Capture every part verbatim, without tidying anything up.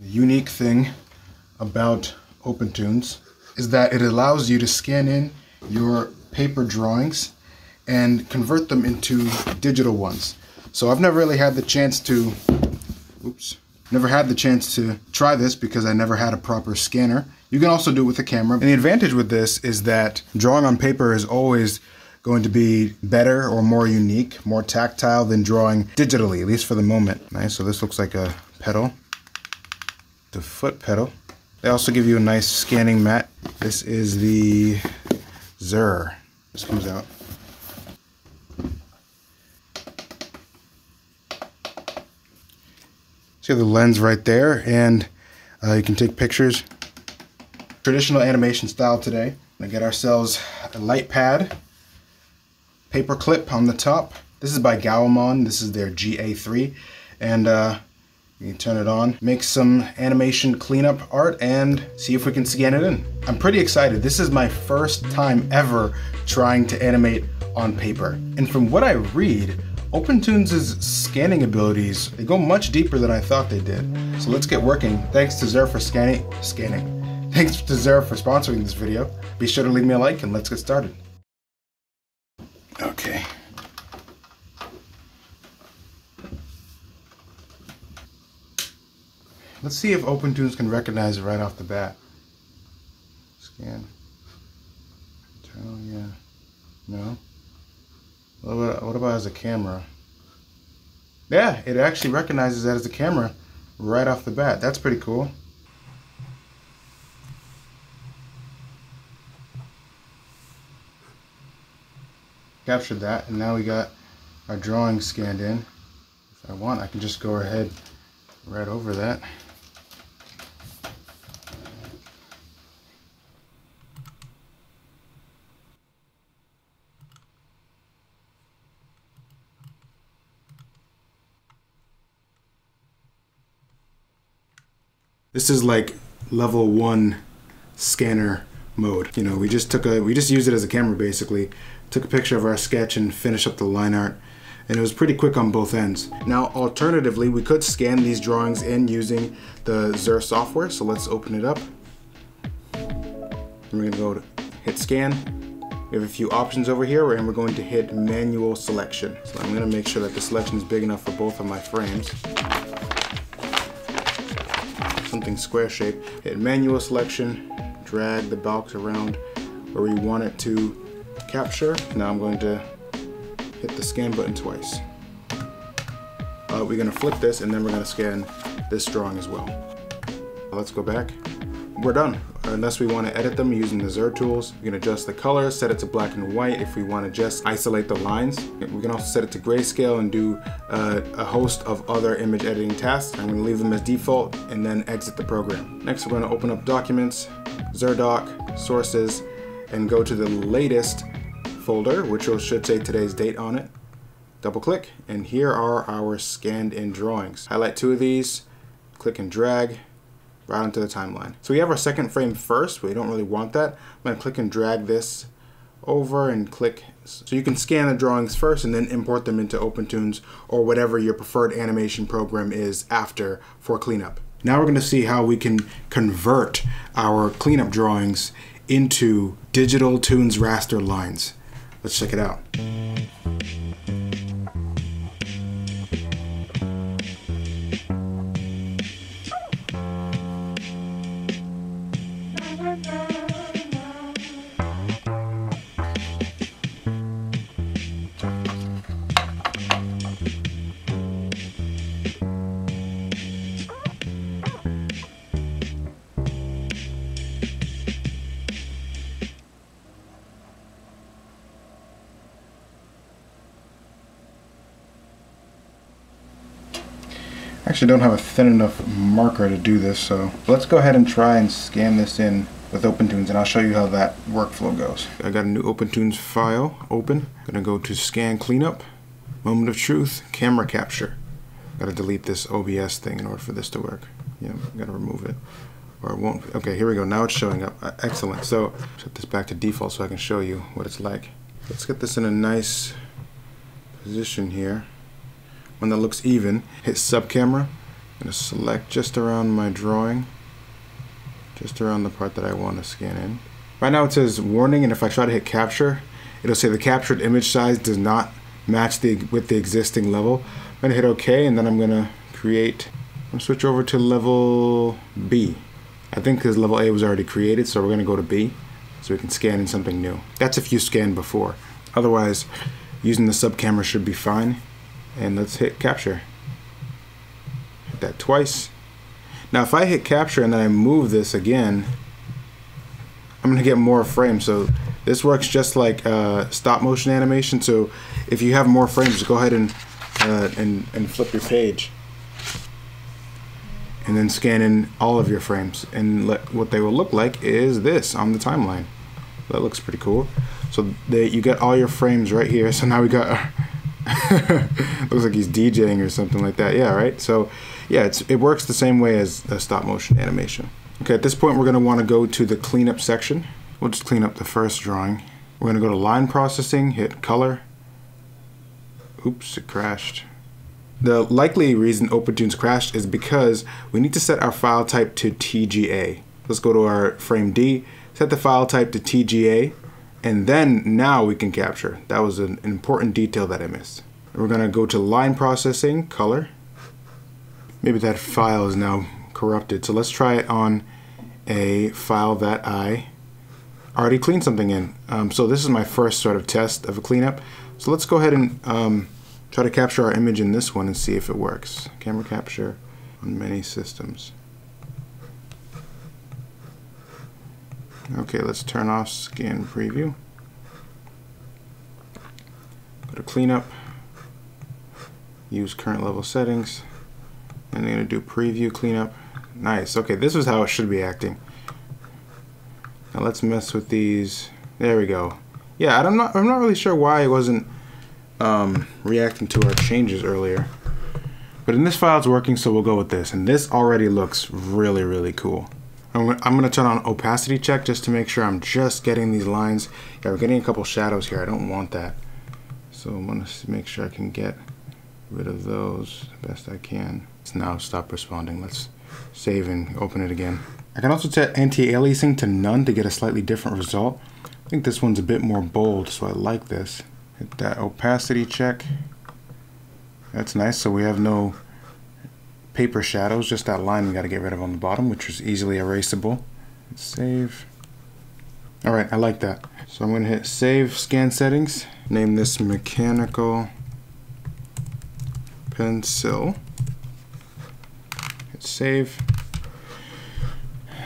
The unique thing about OpenToonz is that it allows you to scan in your paper drawings and convert them into digital ones. So I've never really had the chance to, oops, never had the chance to try this because I never had a proper scanner. You can also do it with a camera. And the advantage with this is that drawing on paper is always going to be better or more unique, more tactile than drawing digitally, at least for the moment. Nice, so this looks like a pedal, the foot pedal. They also give you a nice scanning mat. This is the C Z U R. This comes out. See the lens right there, and uh, you can take pictures. Traditional animation style today. We get ourselves a light pad, paper clip on the top. This is by Gaomon. This is their G A three, and uh, you can turn it on, make some animation cleanup art, and see if we can scan it in. I'm pretty excited. This is my first time ever trying to animate on paper, and from what I read, OpenToonz's scanning abilities, they go much deeper than I thought they did. So let's get working. Thanks to C Z U R for scanning, scanning. Thanks to C Z U R for sponsoring this video. Be sure to leave me a like and let's get started. Okay. Let's see if OpenToonz can recognize it right off the bat. Scan. Turn, yeah. No. What about as a camera? Yeah, it actually recognizes that as a camera right off the bat. That's pretty cool. Captured that, and now we got our drawing scanned in. If I want, I can just go ahead right over that. This is like level one scanner mode. You know, we just took a, we just used it as a camera basically, took a picture of our sketch and finished up the line art. And it was pretty quick on both ends. Now, alternatively, we could scan these drawings in using the C Z U R software. So let's open it up. And we're gonna go to hit scan. We have a few options over here and we're going to hit manual selection. So I'm gonna make sure that the selection is big enough for both of my frames. Something square shaped. Hit manual selection, drag the box around where we want it to capture. Now I'm going to hit the scan button twice. Uh, we're gonna flip this and then we're gonna scan this drawing as well. Let's go back. We're done. Unless we want to edit them using the C Z U R tools, we can adjust the color, set it to black and white if we want to just isolate the lines. We can also set it to grayscale and do uh, a host of other image editing tasks. I'm going to leave them as default and then exit the program. Next, we're going to open up Documents, C Z U R Doc, Sources, and go to the latest folder, which should say today's date on it. Double click, and here are our scanned in drawings. Highlight two of these, click and drag. Right onto the timeline. So we have our second frame first, we don't really want that. I'm gonna click and drag this over and click. So you can scan the drawings first and then import them into OpenToonz or whatever your preferred animation program is after for cleanup. Now we're gonna see how we can convert our cleanup drawings into digital Toonz raster lines. Let's check it out. Actually don't have a thin enough marker to do this, so let's go ahead and try and scan this in with OpenToonz and I'll show you how that workflow goes. I got a new OpenToonz file open. Gonna go to scan cleanup, moment of truth, camera capture. Gotta delete this O B S thing in order for this to work. Yeah, gotta remove it or it won't. Okay, here we go, now it's showing up. Uh, excellent, so set this back to default so I can show you what it's like. Let's get this in a nice position here. One that looks even. Hit sub camera, I'm going to select just around my drawing, just around the part that I want to scan in. Right now it says warning, and if I try to hit capture, it'll say the captured image size does not match the with the existing level. I'm going to hit OK, and then I'm going to create, I'm going to switch over to level B. I think because level A was already created, so we're going to go to B so we can scan in something new. That's if you scanned before. Otherwise, using the sub camera should be fine. And let's hit capture. Hit that twice. Now if I hit capture and then I move this again, I'm going to get more frames. So this works just like uh, stop motion animation. So if you have more frames, go ahead and, uh, and, and flip your page and then scan in all of your frames, and let, what they will look like is this on the timeline. That looks pretty cool. So they, you get all your frames right here. So now we got looks like he's DJing or something like that. Yeah, right? So yeah, it's, it works the same way as a stop motion animation. Okay, at this point we're gonna wanna go to the cleanup section. We'll just clean up the first drawing. We're gonna go to line processing, hit color. Oops, it crashed. The likely reason OpenToonz crashed is because we need to set our file type to T G A. Let's go to our frame D, set the file type to T G A, and then now we can capture. That was an important detail that I missed. We're gonna go to line processing, color. Maybe that file is now corrupted, so let's try it on a file that I already cleaned something in. Um, so this is my first sort of test of a cleanup. So let's go ahead and um, try to capture our image in this one and see if it works. Camera capture on many systems. Okay, let's turn off scan preview. Go to cleanup, use current level settings, and I'm gonna do preview cleanup. Nice, okay, this is how it should be acting. Now let's mess with these. There we go. Yeah, I'm not, I'm not really sure why it wasn't Um, reacting to our changes earlier, but in this file it's working, so we'll go with this, and this already looks really really cool. I'm gonna, I'm gonna turn on opacity check just to make sure I'm just getting these lines. Yeah, we're getting a couple shadows here. I don't want that, so I'm gonna make sure I can get rid of those the best I can. It's now stopped responding. Let's save and open it again. I can also set anti-aliasing to none to get a slightly different result. I think this one's a bit more bold, so I like this. Hit that opacity check. That's nice, so we have no paper shadows, just that line we gotta get rid of on the bottom, which is easily erasable. Let's save. All right, I like that. So I'm gonna hit save scan settings. Name this mechanical pencil. Hit save.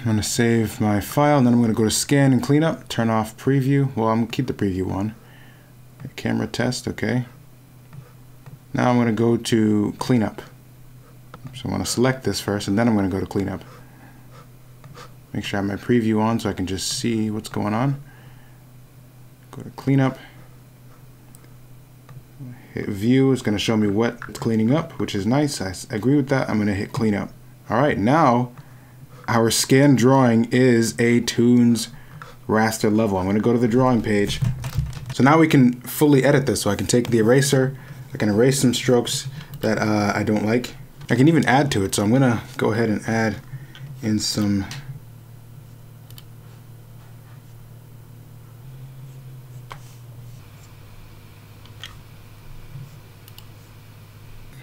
I'm gonna save my file, and then I'm gonna go to scan and cleanup, turn off preview. Well, I'm gonna keep the preview on. Camera test, okay. Now I'm going to go to cleanup. So I want to select this first, and then I'm going to go to cleanup. Make sure I have my preview on so I can just see what's going on. Go to cleanup. Hit view, it's going to show me what it's cleaning up, which is nice. I agree with that. I'm going to hit cleanup. All right, now our scanned drawing is a Toonz raster level. I'm going to go to the drawing page. So now we can fully edit this. So I can take the eraser, I can erase some strokes that uh, I don't like. I can even add to it. So I'm gonna go ahead and add in some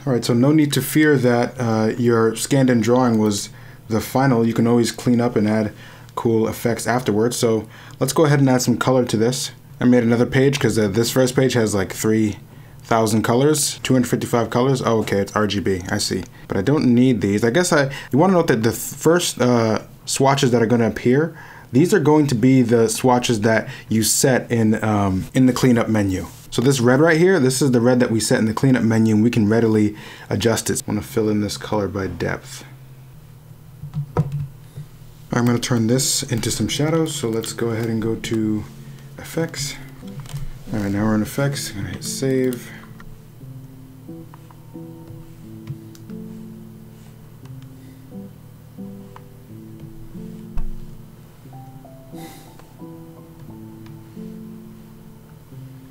All right, so no need to fear that uh, your scanned in drawing was the final. You can always clean up and add cool effects afterwards. So let's go ahead and add some color to this. I made another page because uh, this first page has like three thousand colors, two hundred fifty-five colors. Oh, okay, it's R G B, I see. But I don't need these. I guess I, you wanna note that the first uh, swatches that are gonna appear, these are going to be the swatches that you set in, um, in the cleanup menu. So this red right here, this is the red that we set in the cleanup menu, and we can readily adjust it. I wanna fill in this color by depth. I'm gonna turn this into some shadows. So let's go ahead and go to effects. All right, now we're in effects. I'm gonna hit save.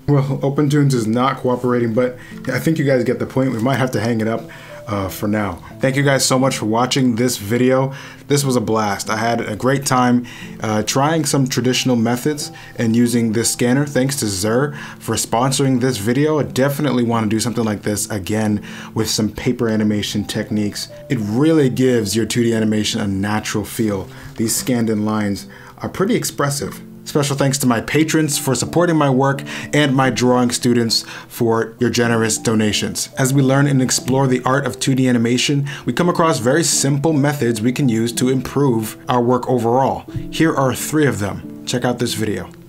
Well, OpenToonz is not cooperating, but I think you guys get the point. We might have to hang it up. uh, for now. Thank you guys so much for watching this video. This was a blast. I had a great time uh, trying some traditional methods and using this scanner. Thanks to C Z U R for sponsoring this video. I definitely want to do something like this again with some paper animation techniques. It really gives your two D animation a natural feel. These scanned in lines are pretty expressive. Special thanks to my patrons for supporting my work and my drawing students for your generous donations. As we learn and explore the art of two D animation, we come across very simple methods we can use to improve our work overall. Here are three of them. Check out this video.